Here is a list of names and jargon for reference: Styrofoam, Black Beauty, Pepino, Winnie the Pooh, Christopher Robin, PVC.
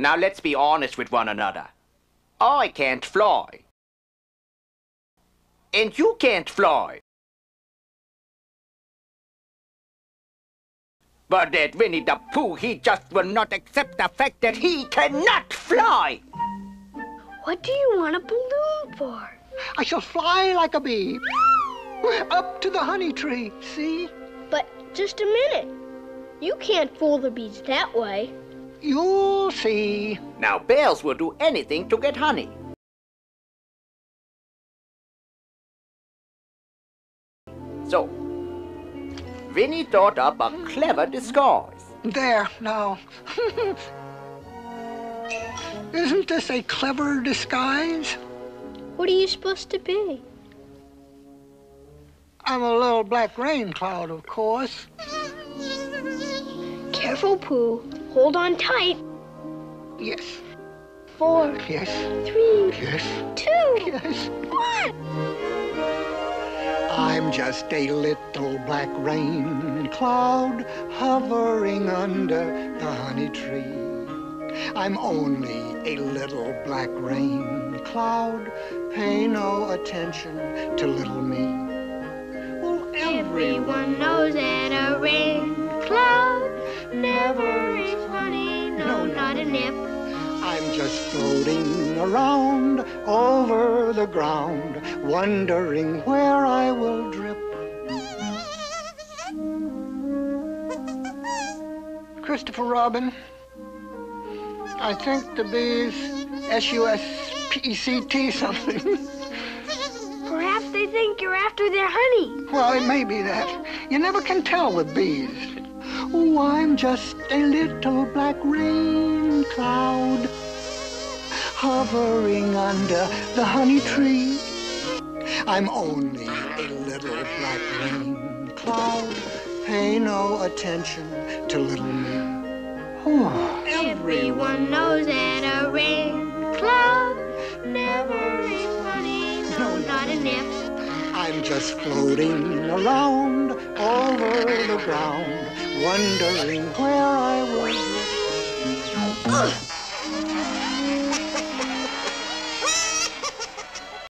Now let's be honest with one another. I can't fly. And you can't fly. But that Winnie the Pooh, he just will not accept the fact that he cannot fly. What do you want a balloon for? I shall fly like a bee. Up to the honey tree, see? But just a minute. You can't fool the bees that way. You'll see. Now bears will do anything to get honey. So, Winnie thought up a clever disguise. There, now. Isn't this a clever disguise? What are you supposed to be? I'm a little black rain cloud, of course. Careful, Pooh. Hold on tight. Yes. 4. Yes. 3. Yes. 2. Yes. 1. I'm just a little black rain cloud hovering under the honey tree. I'm only a little black rain cloud. Pay no attention to little me. Everyone knows that a rain cloud never is honey, no, not a nip. I'm just floating around over the ground, wondering where I will drip. Christopher Robin, I think the bees suspect something. They think you're after their honey. Well, it may be that. You never can tell with bees. Oh, I'm just a little black rain cloud hovering under the honey tree. I'm only a little black rain cloud. Pay no attention to little me. Oh. Everyone knows that a rain cloud never is honey, no, not a nip. I'm just floating around over the ground, wondering where I was.